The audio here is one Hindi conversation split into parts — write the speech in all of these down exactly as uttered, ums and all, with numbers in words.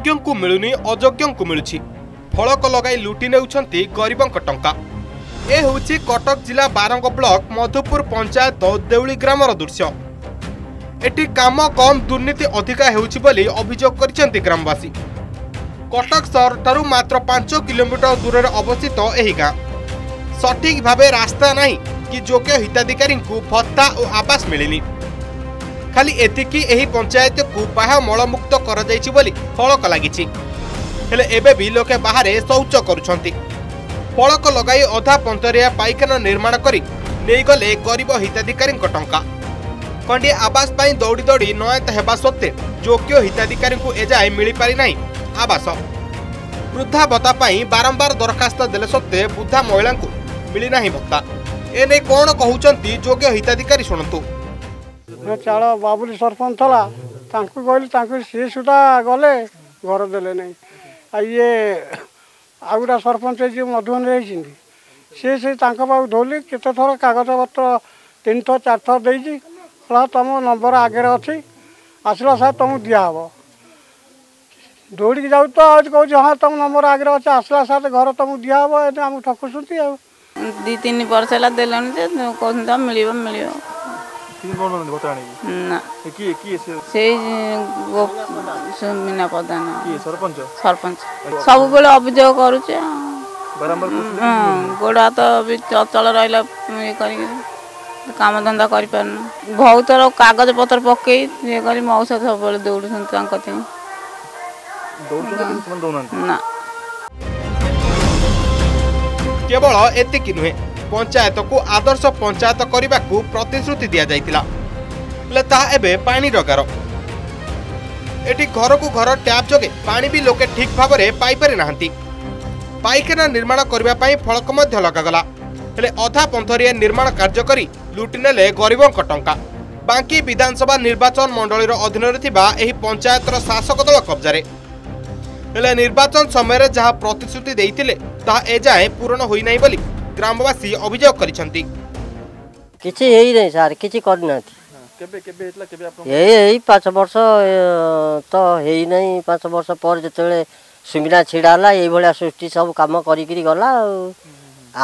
योग्यों को मिलुनी अयोग्यों को मिलुछि। फलक लगाई लुटि नेउछंती गरीबंक टंका। ए होछि कटक जिला बारंग ब्लॉक मधुपुर पंचायत देउली ग्रामर दृश्य। एटी काम कम दुर्नीति अधिका हेउछि बोली अभियोग करिसेंती ग्रामवासी। कटक शहर ठारू मात्र पांच किलोमीटर दूर अवस्थित यह गाँव सठिक भाव रास्ता नहीं कि योग्य हिताधिकारी को भत्ता और आवास मिलनी खाली एतिकी एही पंचायत को बाह मलमुक्त कर फलक लगी एबे भी लोके बाहर शौच करुछंती। फलक लगाई अधा पंतरिया पाइखाना निर्माण करी नहींगले गरीब हिताधिकारी टंका। खंडे आवास पर दौड़ी दौड़ी नयत होगा सत्वे योग्य हिताधिकारी को एजाए मिल पारि नहीं आवास। वृद्धा भत्ता बारंबार दरखास्त देले सत्वे वृद्धा महिला को मिलना भत्ता। एने कौन कहते योग्य हिताधिकारी शुणतु। चाल बाबुली सरपंच था कहली सी सुधा गले घर देले नहीं। ये आउ गोटा सरपंच जी मधुबन सी से धोली केते थर कागज पत्र तीन थर चार थर दे तुम नंबर आगे अच्छी आसला साहब तुमको दिहब दौड़ी जाऊ तो कह हाँ तुम नंबर आगे अच्छे आसला साथ घर तुमको दिहब ये आम ठकुंट दी तीन वर्ष है दे कौन मिल मिल सब बेले अभियोग करुचे गोड़ हाथ भी अचल रहा काम धंदा कर बहुत कागज पत्र पकई कर मौसा सब दौड़ केवल एतिकी नुहे पंचायत को आदर्श पंचायत करने को प्रतिश्रुति दि जाए पानी डगार। एटी घर को घर टैप जगे पानी भी लोके ठीक भाव में पाइपर ना पाइखाना निर्माण करने फलक लगागला अधा पंथरिया निर्माण कार्य करी लुटिने गरीबों टंका। बांकी विधानसभा निर्वाचन मंडल अधीन में पंचायतर शासक दल कब्जा हेले निर्वाचन समय जहाँ प्रतिश्रुति देते एजाए पूरण होना ग्रामवासी अभियोग करिसंती। किछि हेई नै सर किछि करनाथि केबे केबे एतला केबे आपन हेई हेई पाँच वर्ष तो हेई नै पाँच वर्ष पर जतले सुमिना छिडाला एई भलिया सृष्टि सब काम करिकरी गला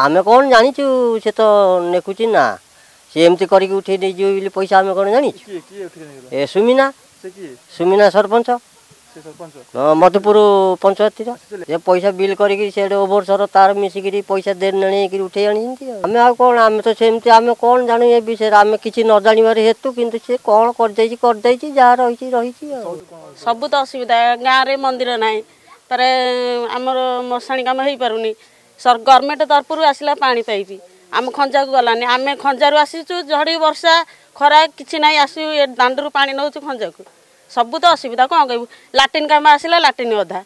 आमे कोन जानिछु से तो नेकुछि ना से एम्ति करिक उठै नै जियो बिली पैसा आमे कोन जानिछु के के उठै नै गला ए सुमिना से की सुमिना सरपंच से सरपंच मधुपुर पंचायत ये पैसा बिल करी से ओभरसर तार मिसिक पैसा दे कि उठे आनी आम आ कौन आम तो सेमती आम कौन जानु ये विषय आम कि न जानिबार हेतु किंतु से कौन करदे जहाँ रही रही सब तो असुविधा गाँव मंदिर ना तर आमर मशाणी कम हो पारे सर गवर्नमेंट तरफ आसला पानी पाइप आम खंजा को गलानी आम खंजारू आसीचु झड़ी वर्षा खरा कि ना आसू दांडू पा नौ खंजा को सबू तो असुविधा कौन कहूँ लाट्रीन कम आसला लाट्रीन अधा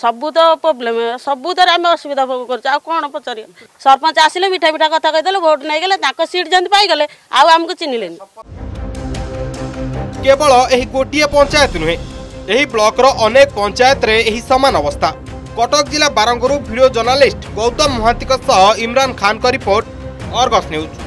सबू तो प्रोब्लेम सबूत आम असुविधा भोग कर कौन पचार सरपंच आसिले मिठा मिठा कथा कहीदेले भोट नहीं गले सीट जमी पाईगले आमको चिन्हले। केवल यही गोटे पंचायत नुहे यही ब्लॉक अनेक पंचायत रे यही सामान अवस्था। कटक जिला बारंगरू भिडियो जर्नालीस्ट गौतम महांती सह इमरान खान का रिपोर्ट आर्गस न्यूज।